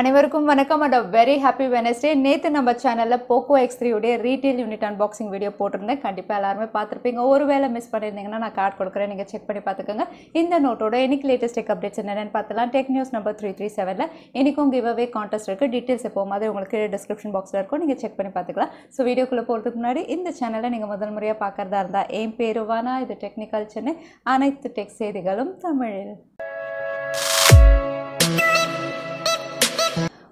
அனைவருக்கும் வணக்கம் and a very happy Wednesday. நேத்து நம்ம சேனல்ல Poco X3 உடைய retail unit unboxing video போட்டுருந்தேன். கண்டிப்பா எல்லாரும் பார்த்திருப்பீங்க. ஒருவேளை மிஸ் பண்ணிருந்தீங்கன்னா நான் கார்ட் கொடுக்கிறேன். நீங்க செக் பண்ணி பார்த்துக்கங்க. இந்த நோட்டோட இன்னைக்கு latest tech updates என்னன்னு பார்த்தலாம். Tech News number 337 ல இன்னைக்கும் giveaway contest இருக்கு. டீடைல்ஸ் எப்போ மாதிரி உங்களுக்கு description boxல இருக்கும். நீங்க செக் பண்ணி பார்த்துக்கலாம். சோ வீடியோக்குள்ள போறதுக்கு முன்னாடி இந்த சேனலை நீங்க முதல் முறையா பார்க்கறதா இருந்தா ஏன் பேருவானா இது டெக்னிக்கல் சென்னை அனைத்து டெக் செய்திகளும் தமிழில்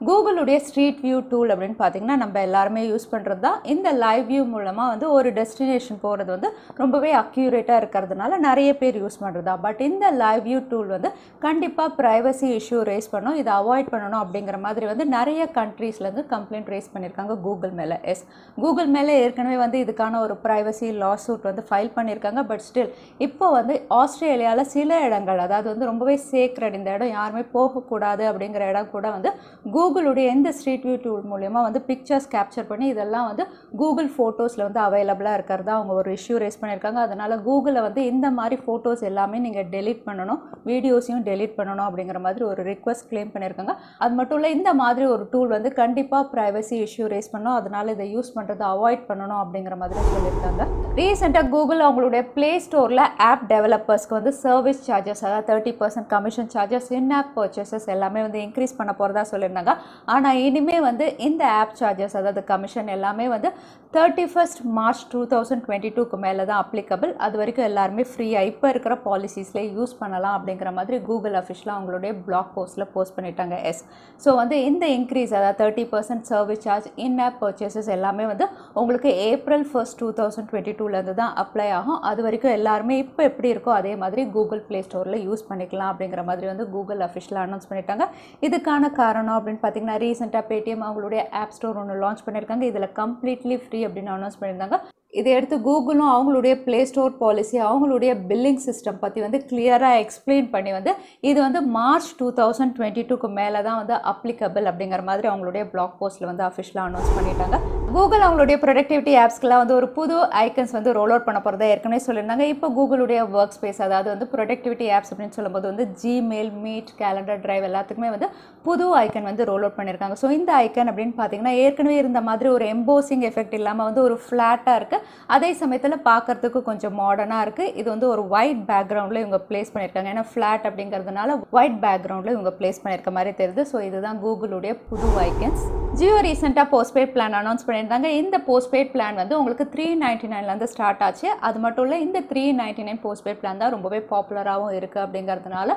Google Street View tool அப்படினு பாத்தீங்கன்னா நம்ம எல்லாரும் யூஸ் பண்றது தான் இந்த லைவ் வியூ மூலமா வந்து ஒரு டெஸ்டினேஷன் போறது வந்து ரொம்பவே அக்யூரேட்டா இருக்குிறதுனால நிறைய பேர் யூஸ் பண்றதா பட் இந்த லைவ் வியூ டூல் வந்து கண்டிப்பா பிரைவசி இஷ்யூ ரேஸ் பண்ணனும் இத அவாய்ட் பண்ணனும் அப்படிங்கற மாதிரி வந்து நிறைய कंट्रीஸ்ல இருந்து கம்ப்ளைன்ட் ரேஸ் பண்ணிருக்காங்க Google மேல எஸ் Google மேல ஏற்கனவே வந்து இதுக்கான ஒரு பிரைவசி லாசூட் வந்து ஃபைல் பண்ணிருக்காங்க பட் ஸ்டில் இப்போ வந்து ஆஸ்திரேலியால சில இடங்கள் அதாவது வந்து ரொம்பவே சேக்ரெட் இந்த இடம் யாருமே போக கூடாது அப்படிங்கற இடம் கூட வந்து Google இந்த ஸ்ட்ரீட் வியூ டூல் மூலமா வந்து pictures capture பண்ணி இதெல்லாம் வந்து Google Photosல வந்து அவேலபிளா இருக்குறதா அவங்க ஒரு இஷ்யூ ரேஸ் பண்ணிருக்காங்க அதனால Googleல வந்து இந்த மாதிரி photos எல்லாமே நீங்க delete பண்ணனும் வீடியோஸையும் delete பண்ணனும் அப்படிங்கற மாதிரி ஒரு request claim பண்ணிருக்காங்க அது மட்டும் இல்ல இந்த மாதிரி ஒரு டூல் வந்து கண்டிப்பா privacy issue raise பண்ணனும் அதனால இத யூஸ் பண்றதை அவாய்ட் பண்ணனும் அப்படிங்கற மாதிரி சொல்லிருக்காங்க ரீசன்ட்டா Google அவங்களுடைய Play Storeல app டெவலப்பர்ஸ்க்கு வந்து சர்வீஸ் சார்ஜஸ் அதாவது 30% commission charges in app purchases எல்லாமே வந்து இன்கிரீஸ் பண்ண போறதா சொல்லிருக்காங்க ஆனா இனிமே வந்து இந்த ஆப் சார்ஜஸ் அதாவது கமிஷன் எல்லாமே வந்து 31st March 2022 க்கு மேல தான் அப்ளிகபிள் அதுவரைக்கும் எல்லாரும் ஃப்ரீயா இப்ப இருக்கிற பாலிசிஸ்ல யூஸ் பண்ணலாம் அப்படிங்கற மாதிரி Google ஆபீஷியலா அவங்களுடைய blog postல போஸ்ட் பண்ணிட்டாங்க எஸ் சோ வந்து இந்த இன்கிரீஸ் அதாவது 30% service charge in app purchases எல்லாமே வந்து உங்களுக்கு April 1st 2022 ல இருந்து தான் அப்ளை ஆகும் அதுவரைக்கும் எல்லாரும் இப்ப எப்படி இருக்கோ அதே மாதிரி Google Play Storeல யூஸ் பண்ணிக்கலாம் அப்படிங்கற மாதிரி வந்து Google ஆபீஷியலா அனௌன்ஸ் பண்ணிட்டாங்க இதுக்கான காரணம் அப்படினு பாத்தீங்கன்னா ரீசன்ட்டா Paytm அவங்களுடைய App Store ஒன்னு லான்ச் பண்ணிருக்காங்க இதுல கம்ப்ளீட்லி ஃப்ரீ அப்படின அனௌன்ஸ் பண்ணிருந்தாங்க இதை எடுத்து Google அவங்களுடைய Play Store பாலிசி அவங்களுடைய பில்லிங் சிஸ்டம் பத்தி வந்து கிளியரா எக்ஸ்பிளைன் பண்ணி வந்து இது வந்து மார்ச் 2022 க்கு மேல தான் வந்து அப்ளிகபிள் அப்படிங்கற மாதிரி அவங்களுடைய blog postல வந்து ஆபீஷியலா அனௌன்ஸ் பண்ணிட்டாங்க Google அவங்களுடைய productivity appsக்குலாம் வந்து ஒரு புது ஐகான்ஸ் வந்து ரோல் அவுட் பண்ண போறதா ஏற்கனவே சொல்லிருந்தாங்க இப்போ Google உடைய Workspace அதாவது வந்து productivity apps அப்படினு சொல்லும்போது வந்து Gmail, Meet, Calendar, Drive எல்லாத்துக்குமே வந்து புது ஐகான் வந்து ரோல் அவுட் பண்ணிருக்காங்க சோ இந்த ஐகான் அப்படினு பாத்தீங்கன்னா ஏற்கனவே இருந்த மாதிரி ஒரு embossing effect இல்லாம வந்து ஒரு flat-ஆ இருக்கு அதே சமயத்துல பார்க்கிறதுக்கு கொஞ்சம் மாடர்னா இருக்கு இது வந்து ஒரு white background-ல இவங்க ப்ளேஸ் பண்ணிருக்காங்க ஏனா flat அப்படிங்கிறதுனால white background-ல இவங்க ப்ளேஸ் பண்ணிருக்க மாதிரி தெரியுது சோ இதுதான் Google உடைய புது ஐகான்ஸ் Jio recent-ஆ postpaid plan announce பண்ணிருந்தாங்க இந்த postpaid plan வந்து உங்களுக்கு 399 ல இருந்து ஸ்டார்ட் ஆச்சு அது மட்டும் இல்ல இந்த 399 postpaid plan தான் ரொம்பவே பாப்புலராவும் இருக்கு அப்படிங்கிறதுனால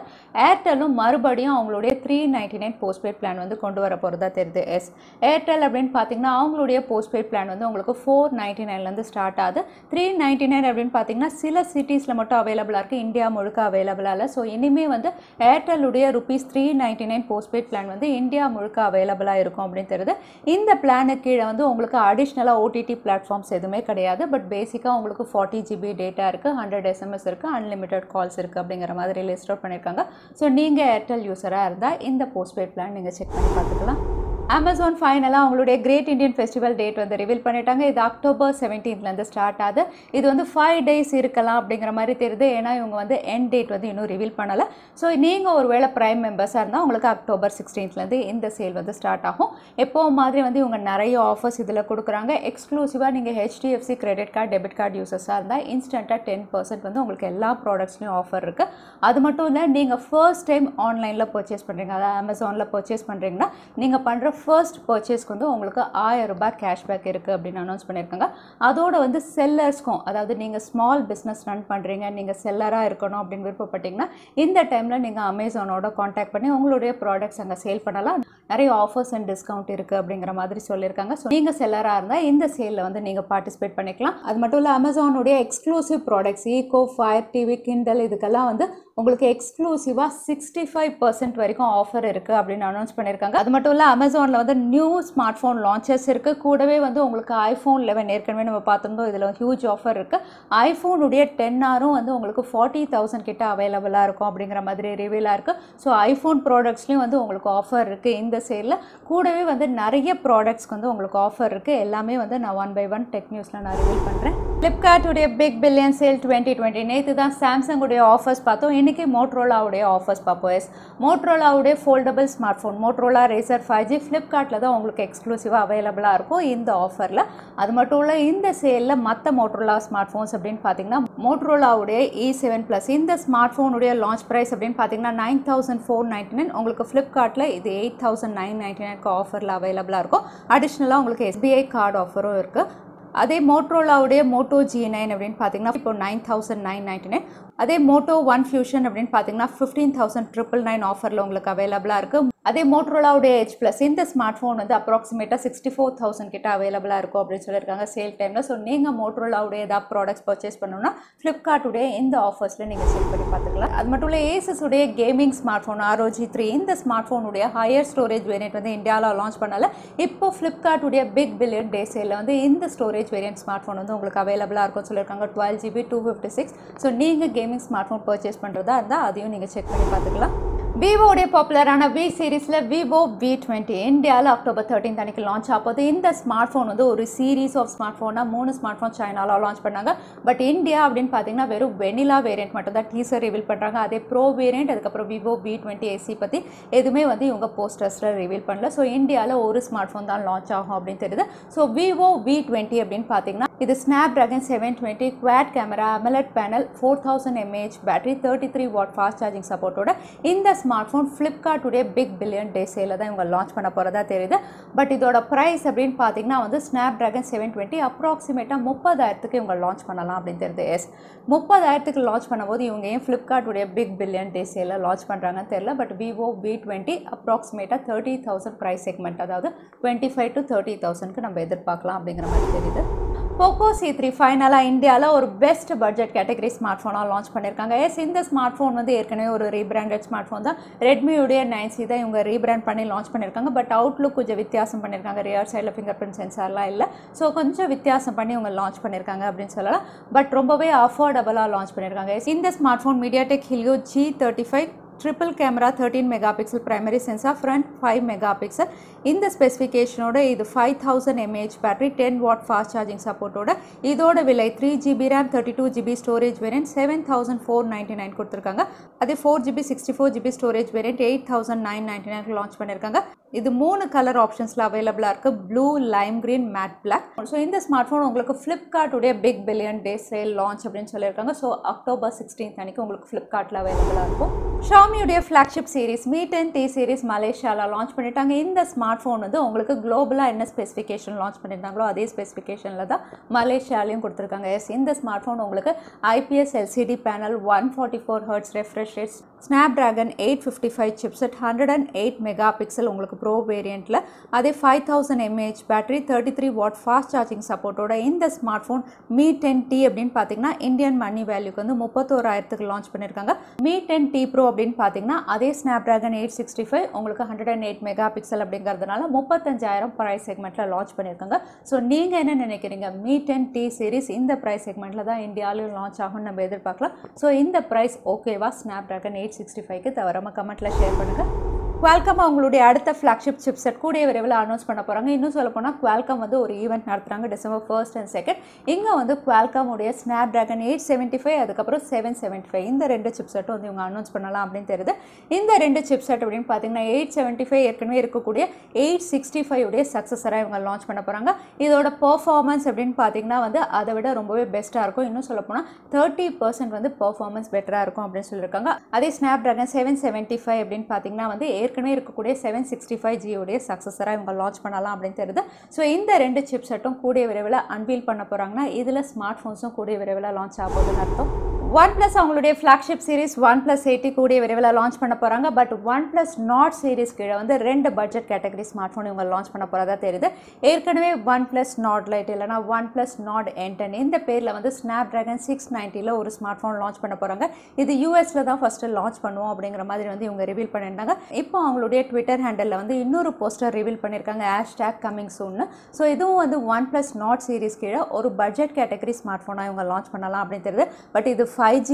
Airtel-ம் மறுபடியும் அவங்களுடைய 399 postpaid plan வந்து கொண்டு வர போறதா தெரியுது எஸ் Airtel அப்படினு பாத்தீங்கன்னா அவங்களுடைய postpaid plan வந்து உங்களுக்கு 499 ல இருந்து ஸ்டார்ட் ஆது 399 அப்படினு பாத்தீங்கன்னா சில சிட்டிஸ்ல மட்டும் அவேலபிளா இருக்கு இந்தியா முழுக்க அவேலபிளா இல்ல சோ இனிமே வந்து Airtel உடைய ₹399 postpaid plan வந்து இந்தியா முழுக்க அவேலபிளா இருக்கும் அப்படி தெரியுது இந்த பிளானுக்கு கீழ வந்து உங்களுக்கு அடிஷனலா OTT பிளாட்ஃபார்ம்ஸ் எதுமே கிடையாது பட் பேசிக்கா உங்களுக்கு 40 GB டேட்டா இருக்கு 100 SMS இருக்கு unlimited calls இருக்கு அப்படிங்கற மாதிரி லிஸ்ட் அவுட் பண்ணிருக்காங்க சோ நீங்க Airtel யூசரா இருந்தா இந்த postpaid plan நீங்க செக் பண்ணி பார்த்துக்கலாம் Amazon finally அவங்களுடைய Great Indian Festival date வந்து ரிவீல் பண்ணிட்டாங்க இது October 17th ல இருந்து ஸ்டார்ட் ஆது இது வந்து 5 days இருக்கலாம் அப்படிங்கற மாதிரி தெரியுது ஏனா இவங்க வந்து end date வந்து இன்னும் ரிவீல் பண்ணல சோ நீங்க ஒருவேளை Prime members ஆ இருந்தா உங்களுக்கு October 16th ல இருந்து இந்த சேல் வந்து ஸ்டார்ட் ஆகும் எப்போ மாதிரி வந்து இவங்க நிறைய ஆஃபர்ஸ் இதல கொடுக்கறாங்க எக்ஸ்க்ளூசிவா நீங்க HDFC credit card debit card users ஆ இருந்தா இன்ஸ்டன்ட்டா 10% வந்து உங்களுக்கு எல்லா products-லயும் ஆஃபர் இருக்கு அது மட்டும் இல்ல நீங்க first time online-ல purchase பண்றீங்க அதாவது Amazon-ல purchase பண்றீங்கன்னா நீங்க பண்ற first purchase க்கு வந்து உங்களுக்கு 1000 ரூபாய் cashback இருக்கு அப்படி அனௌன்ஸ் பண்ணிருக்காங்க அதோட வந்து sellers-க்கு அதாவது நீங்க small business run பண்றீங்க நீங்க seller-ஆ இருக்கணும் அப்படி விருப்பப்பட்டீங்கன்னா இந்த டைம்ல நீங்க Amazon-ஓட कांटेक्ट பண்ணி உங்களுடைய products அங்க சேல் பண்ணலாம் நிறைய ஆஃபர்ஸ் and discount இருக்கு அப்படிங்கற மாதிரி சொல்லிருக்காங்க சோ நீங்க seller-ஆ இருந்தா இந்த சேல்ல வந்து நீங்க பார்ட்டிசிபேட் பண்ணிக்கலாம் அது மட்டும் இல்ல Amazon-உடைய exclusive products Eco Fire TV Kindle இதெல்லாம் வந்து உங்களுக்கு எக்ஸ்க்ளூசிவா 65% வரைக்கும் ஆஃபர் இருக்கு அப்படி அனௌன்ஸ் பண்ணிருக்காங்க அது மட்டும் இல்ல Amazon-ல வந்து நியூ ஸ்மார்ட்போன் லான்ச்சஸ் இருக்கு கூடவே வந்து உங்களுக்கு iPhone 11 ஏற்கனவே நம்ம பார்த்தோம் இதுல ஹியூஜ் ஆஃபர் இருக்கு iPhone உடைய 10R-ம் வந்து உங்களுக்கு 40000 கிட்ட அவேலபிளா இருக்கும் அப்படிங்கற மாதிரி ரிவீலா இருக்கு சோ iPhone products-லயும் வந்து உங்களுக்கு ஆஃபர் இருக்கு இந்த சேல்ல கூடவே வந்து நிறைய products-க்கு வந்து உங்களுக்கு ஆஃபர் இருக்கு எல்லாமே வந்து நான் 1 by 1 Tech News-ல நான் ரிவீல் பண்றேன் Flipkart உடைய Big Billion Sale 2020 இதுதான் Samsung உடைய ஆஃபர்ஸ் பார்த்தோம். இன்னைக்கு Motorola உடைய ஆஃபர்ஸ் பார்ப்போம். Motorola உடைய foldable smartphone Motorola Razr 5G Flipkartல தான் உங்களுக்கு எக்ஸ்க்ளூசிவா அவேலபிளா இருக்கும் இந்த ஆஃபர்ல. அது மட்டும் இல்ல இந்த சேல்ல மத்த Motorola smartphones அப்படினு பாத்தீங்கன்னா Motorola உடைய E7 Plus இந்த smartphone உடைய launch price அப்படினு பாத்தீங்கன்னா 9499 உங்களுக்கு Flipkartல இது 8999 க்கு ஆஃபர்ல அவேலபிளா இருக்கும். அடிஷனலா உங்களுக்கு SBI card ஆஃபரும் இருக்கு. அதே Motorola உடைய Moto G9 அப்படினு பாத்தீங்கன்னா இப்போ 9999 அதே Moto One Fusion அப்படினு பாத்தீங்கன்னா 15999 ஆஃபர்ல உங்களுக்கு அவேலபிளா இருக்கு. அதே Motorola உடைய Edge Plus இந்த ஸ்மார்ட்போன் வந்து approximately 64000 கிட்ட அவேலபிளா இருக்கும் அப்படினு சொல்லிருக்காங்க சேல் டைம்ல. சோ நீங்க Motorola உடைய ஏதாவது products purchase பண்ணனும்னா Flipkart உடைய இந்த ஆஃபர்ஸ்ல நீங்க செலக்ட் பண்ணி பாத்துக்கலாம். அது மட்டும் இல்ல Asus உடைய gaming smartphone ROG 3 இந்த ஸ்மார்ட்போன் உடைய higher storage variant வந்து இந்தியால லான்ச் பண்ணல. இப்போ Flipkart உடைய Big Billion Day sale வந்து இந்த storage variant smartphone வந்து உங்களுக்கு அவேலபிளா இருக்குன்னு சொல்லிருக்காங்க 12GB 256. சோ நீங்க gaming smartphone purchase பண்றதா இருந்தா அதையும் நீங்க செக் பண்ணி பாத்துக்கலாம். Vivo உடைய பாப்புலரான V சீரிஸ்ல Vivo V20 இந்தியால அக்டோபர் 13 அன்னைக்கு லான்ச் ஆகுது. இந்த ஸ்மார்ட்போன் வந்து ஒரு சீரிஸ் ஆஃப் ஸ்மார்ட்போனா மூணு ஸ்மார்ட்போன் சைனால லான்ச் பண்ணாங்க. பட் இந்தியா அப்படினு பாத்தீங்கன்னா வெறும் வெனிலா வேரியன்ட் மட்டும் தான் டீசர் ரிவீல் பண்றாங்க. அதே ப்ரோ வேரியன்ட் அதுக்கு அப்புறம் Vivo V20 SE பத்தி எதுமே வந்து இவங்க போஸ்டர்ஸ்ல ரிவீல் பண்ணல. சோ இந்தியால ஒரு ஸ்மார்ட்போன் தான் லான்ச் ஆகும் அப்படினு தெரியுது. சோ Vivo V20 அப்படினு பாத்தீங்கன்னா இது Snapdragon 720 quad camera AMOLED panel 4000 mAh battery 33 watt fast charging support ஓட இந்த smartphone Flipkart உடைய Big Billion Day sale தான் இவங்க லான்ச் பண்ண போறதா தெரியுது. பட் இதோட பிரைஸ் அப்படினு பாத்தீங்கன்னா வந்து Snapdragon 720 approximately 30000 க்கு இவங்க லான்ச் பண்ணலாம் அப்படி தெரியுது. எஸ் 30000 க்கு லான்ச் பண்ணும்போது இவங்க ஏன் Flipkart உடைய Big Billion Day sale launch பண்றாங்கன்னு தெரியல. But Vivo V20 approximately 30000 price segment அதாவது 25 to 30000 க்கு நம்ம எதிர்பார்க்கலாம் அப்படிங்கற மாதிரி தெரியுது. Poco C3 ஃபைனலா இந்தியால ஒரு பெஸ்ட் பட்ஜெட் கேட்டகரி ஸ்மார்ட்போனா லான்ச் பண்ணிருக்காங்க. எஸ் இந்த ஸ்மார்ட்போன் வந்து ஏற்கனவே ஒரு ரீபிராண்டட் ஸ்மார்ட்போன் தான். Redmi உடைய 9C தான் இவங்க ரீபிராண்ட் பண்ணி லான்ச் பண்ணிருக்காங்க. பட் அவுட்லுக் கொஞ்சம் வித்தியாசம் பண்ணிருக்காங்க. ரியர் சைடுல ஃபிங்கர்பிரிண்ட் சென்சார்லாம் இல்ல. சோ கொஞ்சம் வித்தியாசம் பண்ணி இவங்க லான்ச் பண்ணிருக்காங்க அப்படினு சொல்லலாம். பட் ரொம்பவே அஃபோர்டபலா லான்ச் பண்ணிருக்காங்க. எஸ் இந்த smartphone MediaTek Helio G35 triple camera 13 megapixel primary sensor front 5 megapixel இந்த specification ஓட இது 5000 mAh battery 10 watt fast charging support ஓட இதோட விலை 3GB RAM 32GB storage variant 7499 கொடுத்திருக்காங்க. அதே 4GB 64GB storage variant 8999 launch பண்ணிருக்காங்க. இது மூணு கலர் ஆப்ஷன்ஸ்ல அவைலபிளா இருக்கு blue lime green matte black. So இந்த ஸ்மார்ட்ஃபோன் உங்களுக்கு Flipkart உடைய பிக் பில்லியன் டே சேல் லான்ச் அப்படின்னு சொல்லியிருக்காங்க. ஸோ அக்டோபர் 16 அன்னைக்கு உங்களுக்கு Flipkartல அவைலபிளா இருக்கும். Xiaomi உடைய flagship series Mi 10T series மலேசியால லான்ச் பண்ணிட்டாங்க. இந்த ஸ்மார்ட்ஃபோன் வந்து உங்களுக்கு குளோபலா என்ன ஸ்பெசிஃபிகேஷன் லான்ச் பண்ணிருந்தாங்களோ அதே ஸ்பெசிஃபிகேஷன்ல தான் மலேசியாலையும் கொடுத்துருக்காங்க. எஸ் இந்த ஸ்மார்ட்ஃபோன் உங்களுக்கு IPS LCD panel 144 Hz refresh rate Snapdragon 855 chipset 108 mega pixel உங்களுக்கு ப்ரோ வேரியண்ட்ல அதே 5000 mAh battery 33 watt fast charging சப்போர்ட்டோட இந்த ஸ்மார்ட்ஃபோன் Mi 10T அப்படினு பாத்தீங்கன்னா இந்தியன் மணி வேல்யூக்கு வந்து 31000க்கு லான்ச் பண்ணிருக்காங்க. Mi 10T Pro அப்படினு பாத்தீங்கன்னா அதே Snapdragon 865 உங்களுக்கு 108 மெகா பிக்சல் அப்படிங்கிறதுனால 35000 பிரைஸ் செக்மெண்ட்ல லான்ச் பண்ணிருக்காங்க. சோ நீங்க என்ன நினைக்கிறீங்க? Mi 10T சீரிஸ் இந்த பிரைஸ் செக்மெண்ட்ல தான் இந்தியால லான்ச் ஆகும் நம்ம எதிர்பார்க்கலாம். சோ இந்த பிரைஸ் ஓகேவா? Snapdragon 865 க்கு தவறாம கமெண்ட்ல ஷேர் பண்ணுங்க. Qualcomm அவங்களுடைய அடுத்த ஃபிளாக்ஷிப் சிப்செட் கூடிய விரைவில் அனௌன்ஸ் பண்ண போகிறாங்க. இன்னும் சொல்ல போனால் Qualcomm வந்து ஒரு ஈவெண்ட் நடத்துகிறாங்க டிசம்பர் 1st and 2nd. இங்கே வந்து Qualcomm உடைய Snapdragon 875 அதுக்கப்புறம் 775 இந்த ரெண்டு சிப்செட்டும் வந்து இவங்க அனௌன்ஸ் பண்ணலாம் அப்படின்னு தெரியுது. இந்த ரெண்டு சிப்செட் அப்படின்னு பார்த்தீங்கன்னா 875 ஏற்கனவே இருக்கக்கூடிய 865 உடைய சக்ஸஸராக இவங்க லான்ச் பண்ண போகிறாங்க. இதோட பர்ஃபார்மன்ஸ் அப்படின்னு பார்த்தீங்கன்னா வந்து அதை விட ரொம்பவே பெஸ்ட்டாக இருக்கும். இன்னும் சொல்ல போனால் 30% வந்து பர்ஃபார்மன்ஸ் பெட்டராக இருக்கும் அப்படின்னு சொல்லியிருக்காங்க. அதே Snapdragon 775 அப்படின்னு பார்த்தீங்கன்னா வந்து ஏற்கனவே இருக்கக்கூடிய 765G உடைய சக்ஸஸராக இவங்க லான்ச் பண்ணலாம் அப்படின்னு தெரியுது. ஸோ இந்த ரெண்டு சிப்செட்டும் கூடிய விரைவில் அன்வீல் பண்ண போகிறாங்கன்னா இதில் ஸ்மார்ட் ஃபோன்ஸும் கூடிய விரைவில் லான்ச் ஆகுதுன்னு அர்த்தம். ஒன் ப்ளஸ் அவங்களுடைய ஃப்ளாக்ஷிப் சீரிஸ் OnePlus 8 கூடிய விரைவில் லான்ச் பண்ண போகிறாங்க. பட் OnePlus Nord சீரிஸ் கீழே வந்து ரெண்டு பட்ஜெட் கேட்டகரி ஸ்மார்ட் ஃபோன் இவங்க லான்ச் பண்ண போகிறதா தெரியுது. ஏற்கனவே OnePlus Nord Lite இல்லைனா OnePlus Nord N10 இந்த பேரில் வந்து Snapdragon 690ல ஒரு ஸ்மார்ட் ஃபோன் லான்ச் பண்ண போகிறாங்க. இது US தான் ஃபஸ்ட்டு லான்ச் பண்ணுவோம் அப்படிங்கிற மாதிரி வந்து இவங்க ரிவீல் பண்ணியிருந்தாங்க. இப்போ அவங்களுடைய ட்விட்டர் ஹேண்டலில் வந்து இன்னொரு போஸ்டர் ரிவீல் பண்ணியிருக்காங்க #coming soon. ஸோ இதுவும் வந்து OnePlus Nord சீரிஸ் கீழே ஒரு பட்ஜெட் கேட்டகரி ஸ்மார்ட் ஃபோனாக இவங்க லான்ச் பண்ணலாம் அப்படின்னு தெரியுது. பட் இது 5G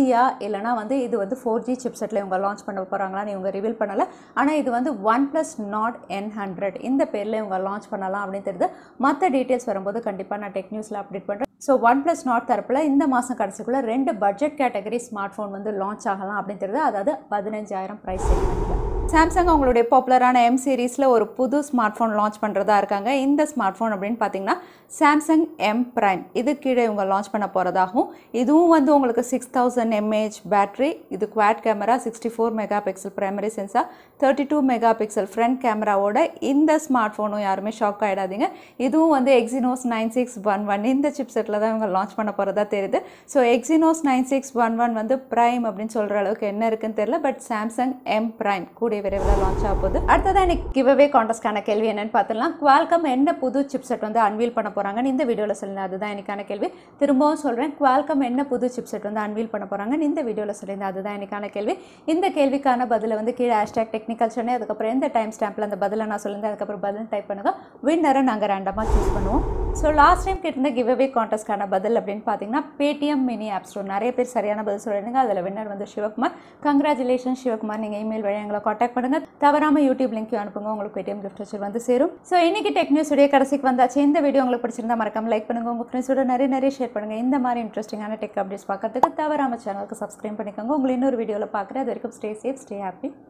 இல்லைனா வந்து இது வந்து 4G சிப்செட்டில் இவங்க லான்ச் பண்ண போகிறாங்களான்னு இவங்க ரிவீல் பண்ணலை. ஆனால் இது வந்து OnePlus Nord N100 இந்த பேரில் இவங்க லான்ச் பண்ணலாம் அப்படின்னு தெரியுது. மற்ற டீட்டெயில்ஸ் வரும்போது கண்டிப்பாக நான் டெக் நியூஸில் அப்டேட் பண்ணுறேன். So OnePlus Nord தரப்புல இந்த மாசம் கடைசிக்குள்ள ரெண்டு பட்ஜெட் கேட்டகரி ஸ்மார்ட் ஃபோன் வந்து லான்ச் ஆகலாம் அப்படினு தெரியுது. அதாவது 15000 பிரைஸ் ரேஞ்ச்ல Samsung அவங்களுடைய பாப்புலரான M சீரிஸ்ல ஒரு புது ஸ்மார்ட் ஃபோன் லான்ச் பண்றதா இருக்காங்க. இந்த ஸ்மார்ட் ஃபோன் அப்படினு பாத்தீங்கன்னா Samsung M Prime இது கீழே இவங்க லான்ச் பண்ண போறதாகவும் இதுவும் வந்து உங்களுக்கு 6000 mAh பேட்டரி, இது quad camera, 64 megapixel primary sensor, 32 megapixel front கேமராவோட இந்த ஸ்மார்ட் ஃபோனும் யாருமே ஷாக் ஆயிடாதீங்க. இதுவும் வந்து Exynos 9611 இந்த சிப்செட்ல தான் இவங்க லான்ச் பண்ண போறதா தெரியுது. சோ Exynos 9611 வந்து Prime அப்படினு சொல்ற அளவுக்கு என்ன இருக்குன்னு தெரியல. பட் Samsung M Prime கூடிய விரைவில் லான்ச் ஆக போகுது. அடுத்ததா இன்னைக்கு கிவ்அவே கான்டெஸ்டான கேள்வி என்னன்னு பார்த்தலாம். Qualcomm என்ன புது சிப்செட் வந்து அன்வீல் பண்ண போறாங்க இந்த வீடியோல சொல்லினா அதுதான் எனக்கான கேள்வி. திரும்பவும் சொல்றேன், Qualcomm என்ன புது சிப்செட் வந்து அன்வீல் பண்ண போறாங்க இந்த வீடியோல சொல்லினா அதுதான் எனக்கான கேள்வி. இந்த கேள்விக்கான பதில வந்து கீழ #technical சொன்னே அதுக்கு அப்புறம் இந்த டைம் ஸ்டாம்ப்ல அந்த பதில நான் சொல்லினா அதுக்கு அப்புறம் பதில் டைப் பண்ணுங்க. வின்னரை நாங்க ரேண்டமா चूஸ் பண்ணுவோம். சோ லாஸ்ட் டைம் கேட்டிருந்த கிவ்அவே கான்டெஸ்டான பதில் அப்படினு பாத்தீங்கன்னா Paytm mini app store. நிறைய பேர் சரியான பதில் சொல்றீங்க. அதுல வின்னர் வந்து சிவகுமார். கங்க்ராச்சுலேஷன்ஸ் சிவகுமார், நீங்க email வழியாங்கள कांटेक्ट பண்ணுங்க. தவறாம YouTube link அனுப்புங்க, உங்களுக்கு Paytm gift voucher வந்து சேரும். சோ இன்னைக்கு டெக் நியூஸ் உடைய கடைசிக்கு வந்தாச்சு. இந்த வீடியோ உங்களுக்கு பிடிச்சிருந்தா மறக்காம லைக் பண்ணுங்க, உங்க ஃப்ரெண்ட்ஸோட நிறைய ஷேர் பண்ணுங்க. இந்த மாதிரி இன்ட்ரஸ்டிங்கான டெக் அப்டேட்ஸ் பார்க்கிறதுக்கு தவறாம சேனலுக்கு Subscribe பண்ணிக்கங்க. உங்களுக்கு இன்னொரு வீடியோல பார்க்கறேன். அது வரைக்கும் stay safe, stay happy.